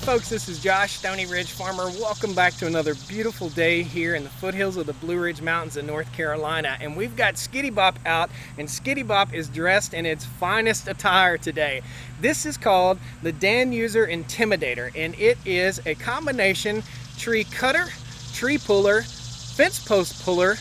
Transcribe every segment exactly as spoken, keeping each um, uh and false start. there, folks. This is Josh, Stoney Ridge Farmer. Welcome back to another beautiful day here in the foothills of the Blue Ridge Mountains in North Carolina. And we've got Skittybop out, and Skittybop is dressed in its finest attire today. This is called the Danuser Intimidator, and it is a combination tree cutter, tree puller, fence post puller,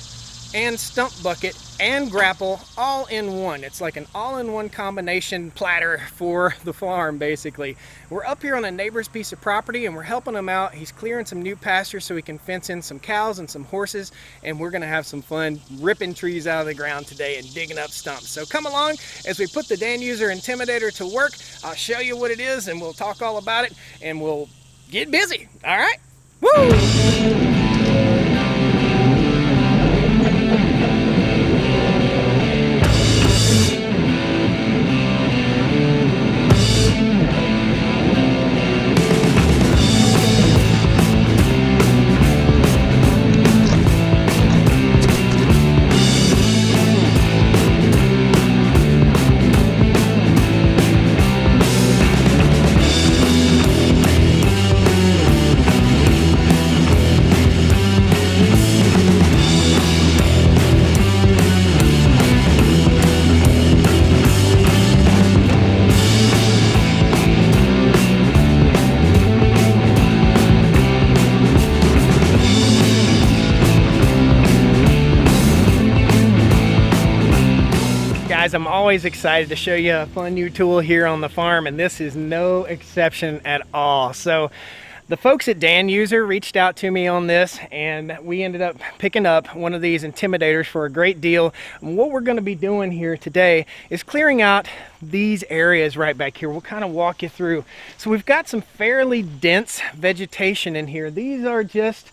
and stump bucket and grapple all in one. It's like an all-in-one combination platter for the farm, basically. We're up here on a neighbor's piece of property and we're helping him out. He's clearing some new pasture so he can fence in some cows and some horses, and we're gonna have some fun ripping trees out of the ground today and digging up stumps. So come along as we put the Danuser Intimidator to work. I'll show you what it is and we'll talk all about it and we'll get busy. All right, woo! Guys, I'm always excited to show you a fun new tool here on the farm, and this is no exception at all. So the folks at Danuser reached out to me on this, and we ended up picking up one of these intimidators for a great deal. And what we're going to be doing here today is clearing out these areas right back here. We'll kind of walk you through. So we've got some fairly dense vegetation in here. These are just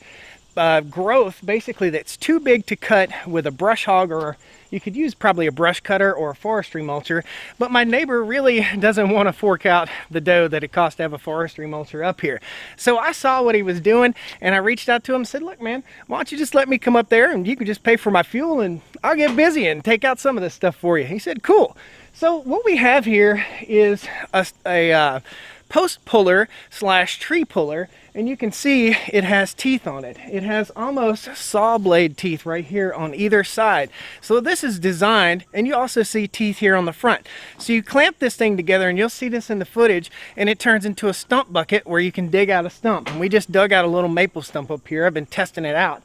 Uh, growth basically that's too big to cut with a brush hog, or you could use probably a brush cutter or a forestry mulcher, but my neighbor really doesn't want to fork out the dough that it costs to have a forestry mulcher up here. So I saw what he was doing and I reached out to him and said, look man, why don't you just let me come up there and you can just pay for my fuel and I'll get busy and take out some of this stuff for you. He said cool. So what we have here is a, a uh, post puller slash tree puller, and you can see it has teeth on it. It has almost saw blade teeth right here on either side. So this is designed, and you also see teeth here on the front. So you clamp this thing together, and you'll see this in the footage, and it turns into a stump bucket where you can dig out a stump. And we just dug out a little maple stump up here. I've been testing it out.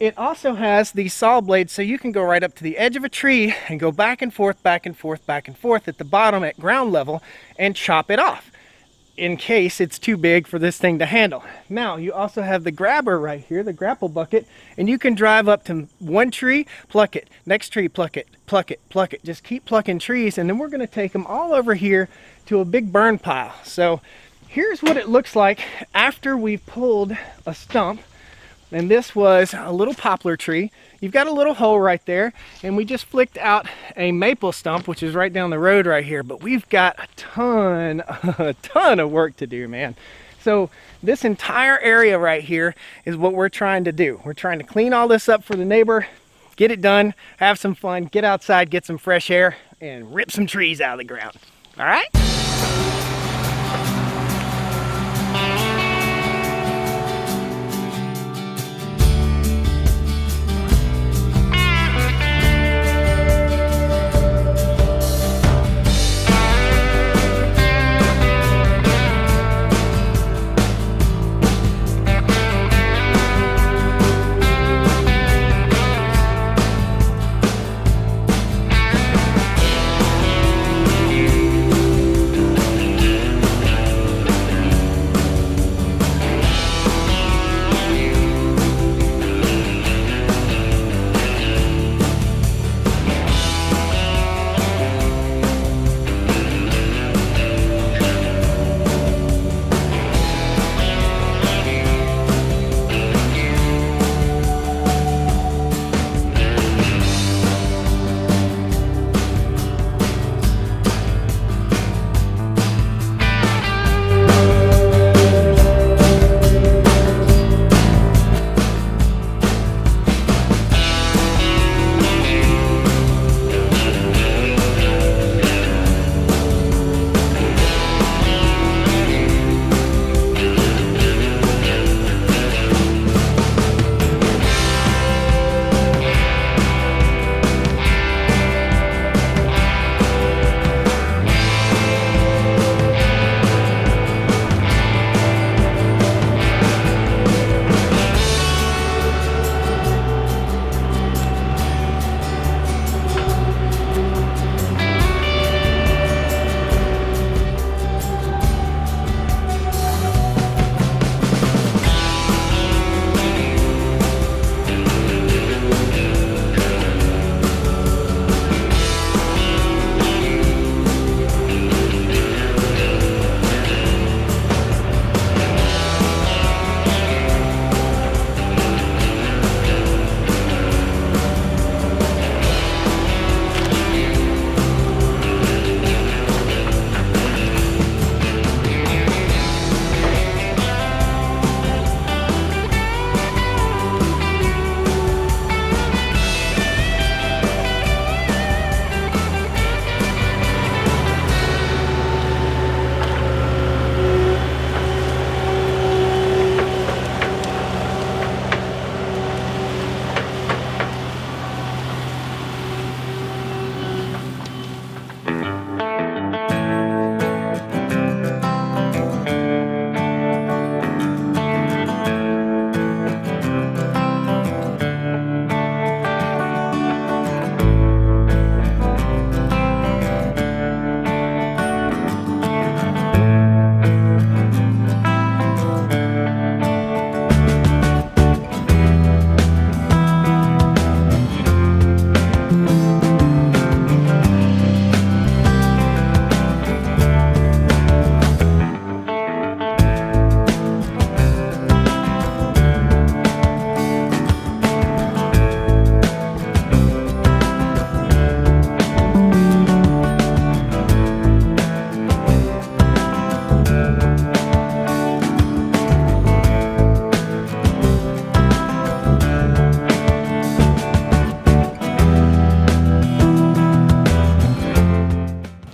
It also has the saw blades, so you can go right up to the edge of a tree and go back and forth, back and forth, back and forth at the bottom at ground level and chop it off, in case it's too big for this thing to handle. Now you also have the grabber right here, the grapple bucket, and you can drive up to one tree, pluck it, next tree, pluck it, pluck it, pluck it, just keep plucking trees, and then we're going to take them all over here to a big burn pile. So here's what it looks like after we've pulled a stump, and this was a little poplar tree. You've got a little hole right there, and we just flicked out a maple stump, which is right down the road right here, but we've got a ton, a ton of work to do, man. So this entire area right here is what we're trying to do. We're trying to clean all this up for the neighbor, get it done, have some fun, get outside, get some fresh air, and rip some trees out of the ground. All right?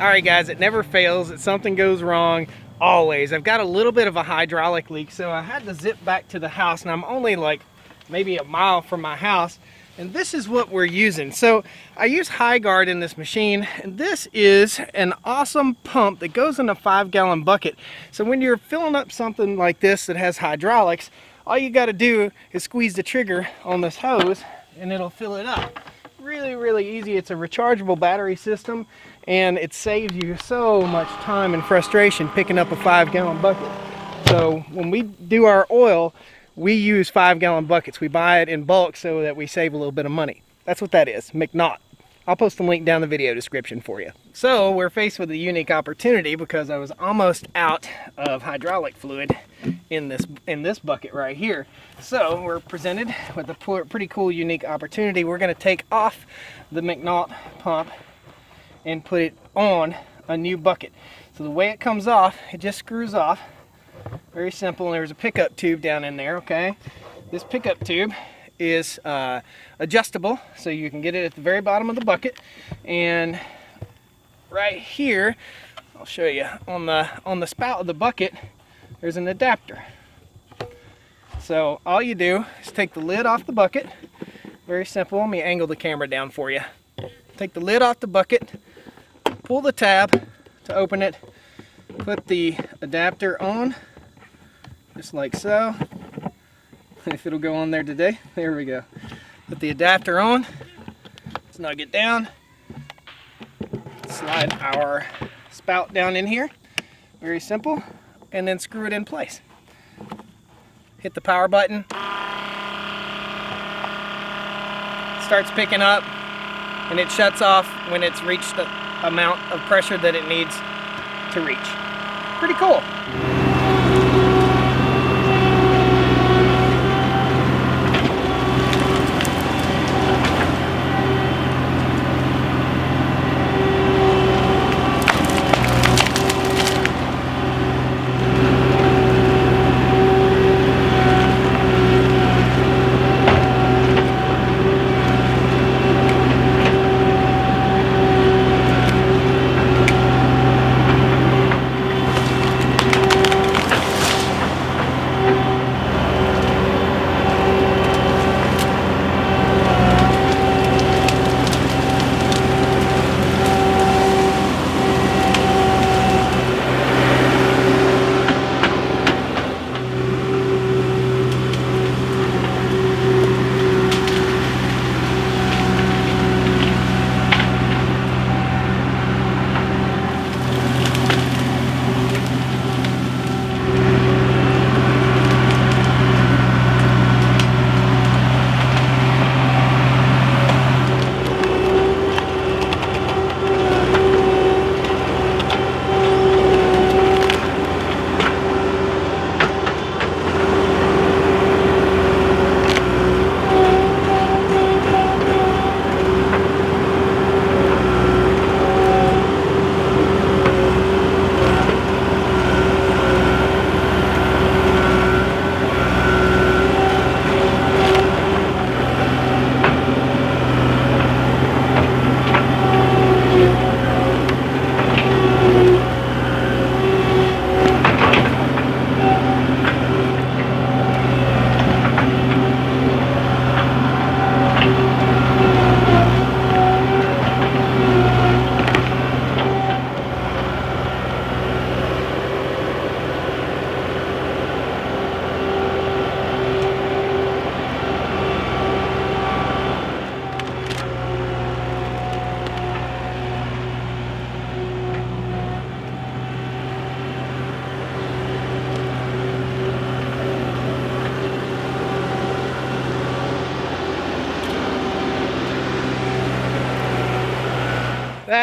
Alright guys, it never fails that something goes wrong, always. I've got a little bit of a hydraulic leak, so I had to zip back to the house, and I'm only like maybe a mile from my house, and this is what we're using. So I use HiGuard in this machine, and this is an awesome pump that goes in a five gallon bucket. So when you're filling up something like this that has hydraulics, all you got to do is squeeze the trigger on this hose and it'll fill it up. Really, really easy. It's a rechargeable battery system, and it saves you so much time and frustration picking up a five gallon bucket. So when we do our oil, we use five gallon buckets. We buy it in bulk so that we save a little bit of money. That's what that is, McNaught. I'll post the link down the video description for you. So we're faced with a unique opportunity because I was almost out of hydraulic fluid in this in this bucket right here. So we're presented with a pretty cool, unique opportunity. We're going to take off the McNaught pump and put it on a new bucket. So the way it comes off, it just screws off. Very simple, and there's a pickup tube down in there, okay? This pickup tube is uh, adjustable, so you can get it at the very bottom of the bucket. And right here, I'll show you, on the, on the spout of the bucket, there's an adapter. So all you do is take the lid off the bucket. Very simple. Let me angle the camera down for you. Take the lid off the bucket, pull the tab to open it, put the adapter on, just like so. If it'll go on there today, there we go. Put the adapter on, snug it down, slide our spout down in here, very simple, and then screw it in place. Hit the power button, it starts picking up, and it shuts off when it's reached the amount of pressure that it needs to reach. Pretty cool.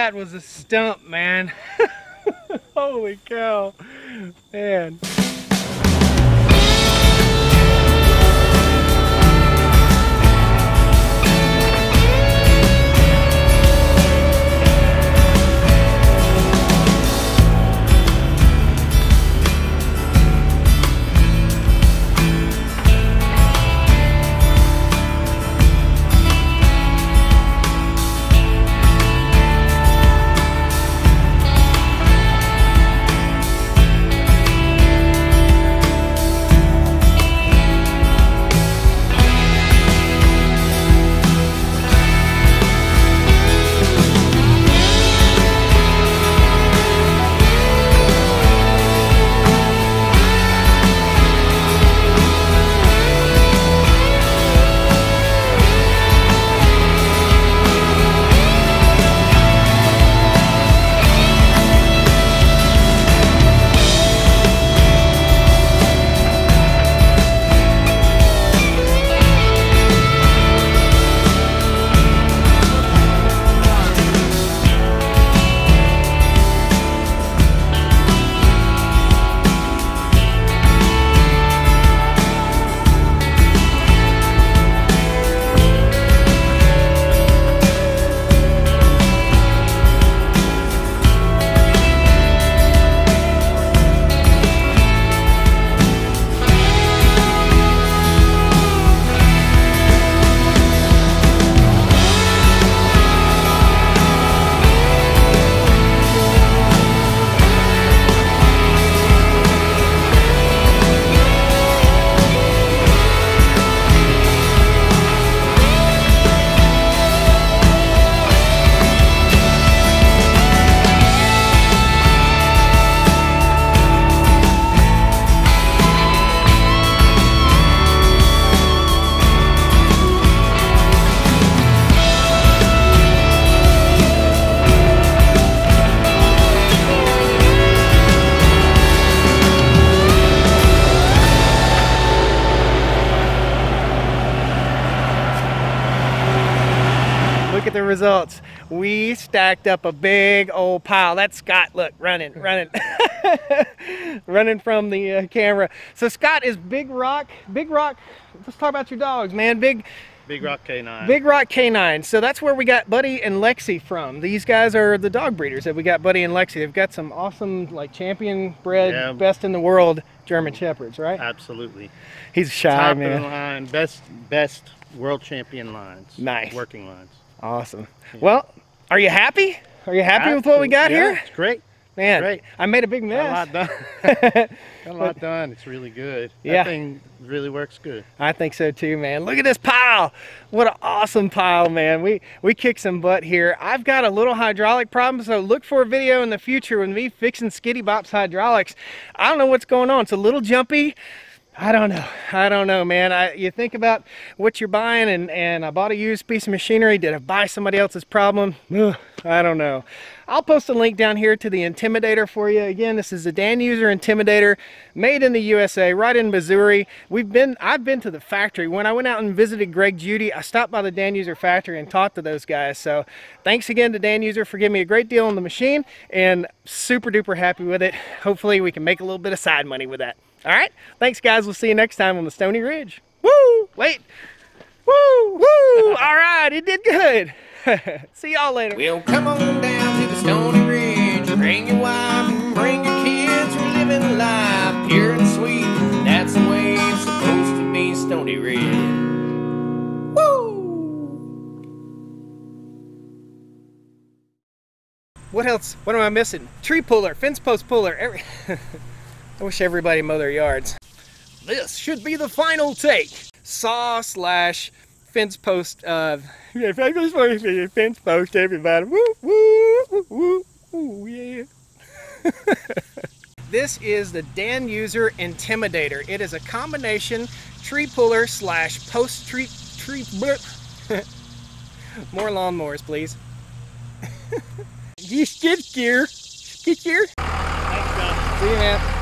That was a stump, man. Holy cow, man. results. We stacked up a big old pile. That's Scott, look, running, running. Running from the uh, camera. So Scott is Big Rock, Big Rock, let's talk about your dogs, man. Big Big Rock K nine. Big Rock K nine. So that's where we got Buddy and Lexi from. These guys are the dog breeders that we got Buddy and Lexi. They've got some awesome, like, champion bred, yeah, best in the world German Shepherds, right? Absolutely. He's shy, top man. Top of the line, best, best world champion lines. Nice. Working lines. Awesome. Yeah. Well, are you happy? Are you happy Absolutely. with what we got yeah, here? It's great. Man, great. I made a big mess. Got a lot done. Got a lot done. It's really good. Yeah. That thing really works good. I think so too, man. Look at this pile. What an awesome pile, man. We we kicked some butt here. I've got a little hydraulic problem, so look for a video in the future with me fixing Skittybop's hydraulics. I don't know what's going on. It's a little jumpy. I don't know. I don't know, man. I, you think about what you're buying, and, and I bought a used piece of machinery. Did I buy somebody else's problem? Ugh, I don't know. I'll post a link down here to the Intimidator for you. Again, this is the Danuser Intimidator, made in the U S A, right in Missouri. We've been, I've been to the factory. When I went out and visited Greg Judy, I stopped by the Danuser factory and talked to those guys. So thanks again to Danuser for giving me a great deal on the machine, and super duper happy with it. Hopefully we can make a little bit of side money with that. All right, thanks guys. We'll see you next time on the Stoney Ridge. Woo! Wait. Woo! Woo! All right, it did good. See y'all later. Well, come on down to the Stoney Ridge. Bring your wife and bring your kids. We're living life pure and sweet. That's the way it's supposed to be, Stoney Ridge. What else? What am I missing? Tree puller, fence post puller, every... I wish everybody mowed their yards. This should be the final take. Saw slash fence post of... Yeah, fence post, everybody. Woo, woo, woo, woo, yeah. This is the Danuser Intimidator. It is a combination tree puller slash post tree... tree More lawnmowers, please. You skid gear. Skid gear. Thanks, John. See you, man.